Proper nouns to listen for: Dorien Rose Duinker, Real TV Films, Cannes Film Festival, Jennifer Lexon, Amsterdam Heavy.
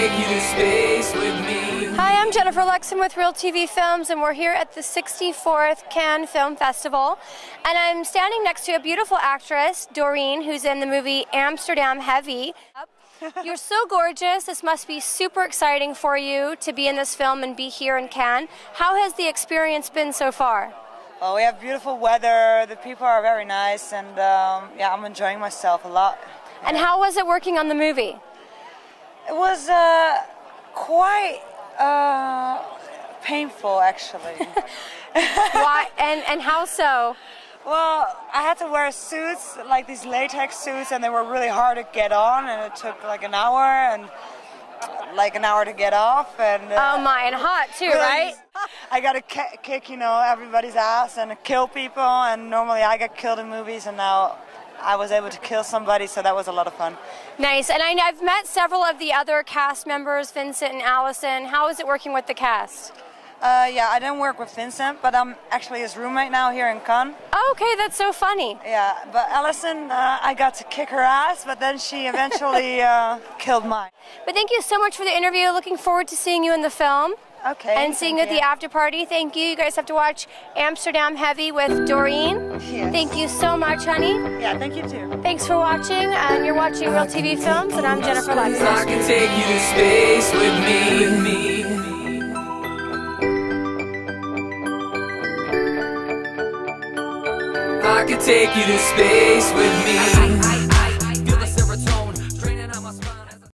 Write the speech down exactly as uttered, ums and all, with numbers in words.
take you to space with me. Hi, I'm Jennifer Lexon with Real T V Films, and we're here at the sixty-fourth Cannes Film Festival. And I'm standing next to a beautiful actress, Doreen, who's in the movie Amsterdam Heavy. You're so gorgeous. This must be super exciting for you to be in this film and be here in Cannes. How has the experience been so far? Well, we have beautiful weather, the people are very nice, and um, yeah, I'm enjoying myself a lot. Yeah. And how was it working on the movie? It was uh, quite uh, painful, actually. Why? And, and how so? Well, I had to wear suits, like these latex suits, and they were really hard to get on, and it took like an hour, and like an hour to get off. And uh, oh my, and hot too, right? I got to kick, you know, everybody's ass and kill people, and normally I get killed in movies, and now I was able to kill somebody, so that was a lot of fun. Nice, and I, I've met several of the other cast members, Vincent and Allison. How is it working with the cast? Uh, yeah, I didn't work with Vincent, but I'm actually his roommate now here in Cannes. Oh, okay, that's so funny. Yeah, but Allison, uh, I got to kick her ass, but then she eventually uh, killed mine. But thank you so much for the interview. Looking forward to seeing you in the film. Okay. And seeing you at the after party. Thank you. You guys have to watch Amsterdam Heavy with Doreen. Yes. Thank you so much, honey. Yeah, thank you too. Thanks for watching. Um, you're watching Real T V Films, and I'm Jennifer Lexon. I can take you to space with me. With me. I could take you to space with me.